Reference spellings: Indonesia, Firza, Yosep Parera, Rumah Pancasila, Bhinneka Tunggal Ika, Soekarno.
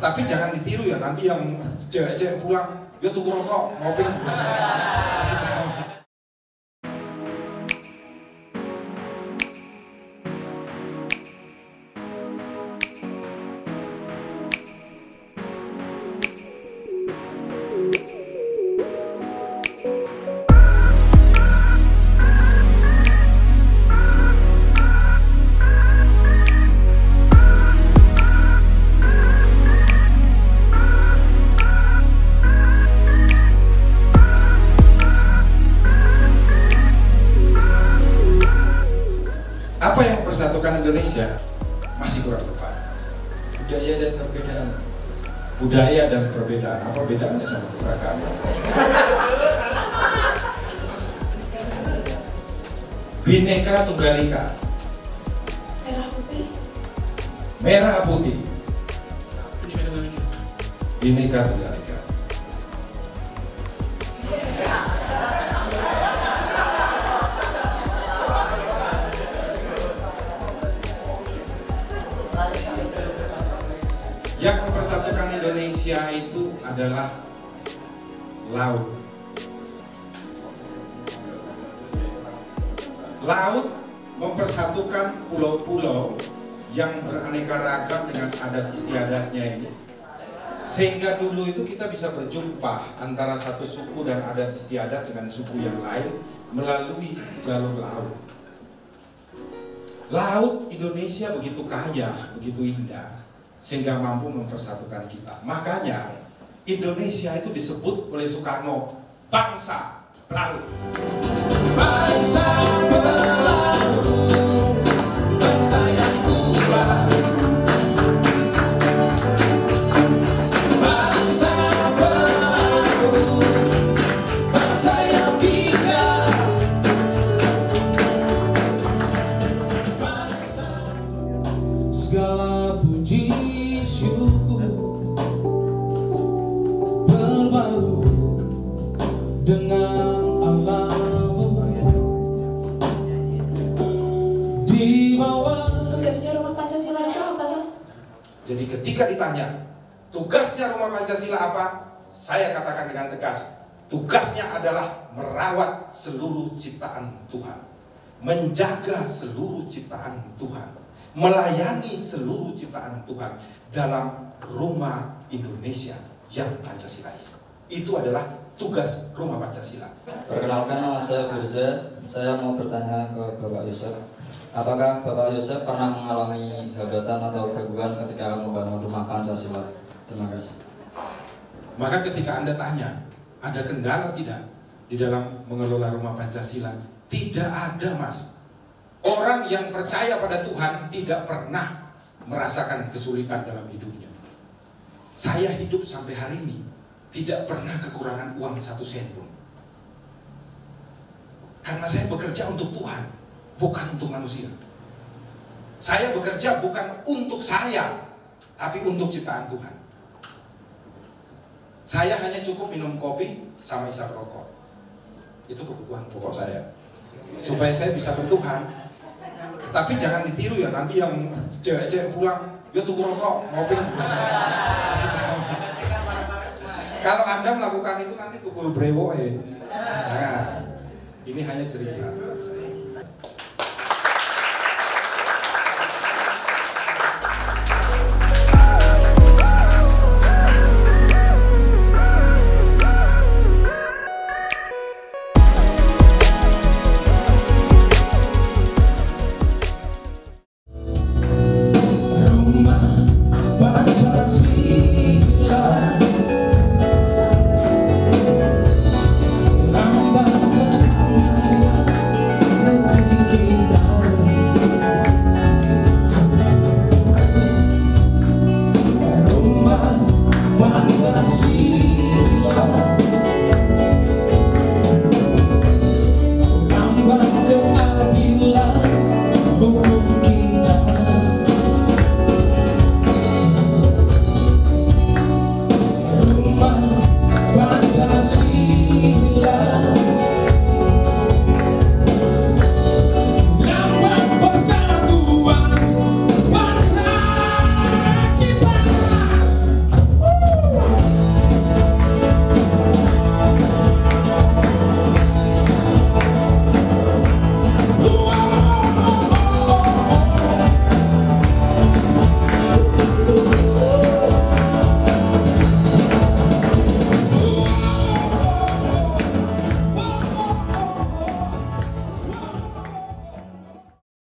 Tapi jangan ditiru ya, nanti yang cewek-cewek pulang, dia tuku rokok, ngopi. Apa yang mempersatukan Indonesia masih kurang tepat. Budaya dan perbedaan. Budaya dan perbedaan. Apa bedanya sama beragama? Bhinneka Tunggal Ika. Merah putih. Merah putih. Bhinneka Tunggal Ika. Yang mempersatukan Indonesia itu adalah laut. Laut mempersatukan pulau-pulau yang beraneka ragam dengan adat istiadatnya ini. Sehingga dulu itu kita bisa berjumpa antara satu suku dan adat istiadat dengan suku yang lain melalui jalur laut. Laut Indonesia begitu kaya, begitu indah, sehingga mampu mempersatukan kita. Makanya Indonesia itu disebut oleh Soekarno bangsa pelaut. Bangsa pelaut, bangsa yang kuat. Bangsa pelaut, bangsa yang bijak. Bangsa segala puji syukur berbaru dengan alammu. Di bawah tugasnya Rumah Pancasila itu apa? Jadi ketika ditanya tugasnya Rumah Pancasila apa, saya katakan dengan tegas, tugasnya adalah merawat seluruh ciptaan Tuhan, menjaga seluruh ciptaan Tuhan, melayani seluruh ciptaan Tuhan dalam rumah Indonesia yang Pancasilais. Itu adalah tugas Rumah Pancasila. Perkenalkan, nama saya Firza. Saya mau bertanya ke Bapak Yosep, apakah Bapak Yosep pernah mengalami hambatan atau gangguan ketika membangun Rumah Pancasila? Terima kasih. Maka ketika Anda tanya, ada kendala tidak di dalam mengelola Rumah Pancasila? Tidak ada, Mas. Orang yang percaya pada Tuhan tidak pernah merasakan kesulitan dalam hidupnya. Saya hidup sampai hari ini tidak pernah kekurangan uang 1 sen pun. Karena saya bekerja untuk Tuhan, bukan untuk manusia. Saya bekerja bukan untuk saya, tapi untuk ciptaan Tuhan. Saya hanya cukup minum kopi sama isap rokok. Itu kebutuhan pokok saya, supaya saya bisa bertuhan. Tapi jangan ditiru ya, nanti yang cewek-cewek pulang, dia tuku rokok, ngopi. Kalau Anda melakukan itu nanti pukul brewo. Jangan. Ini hanya cerita.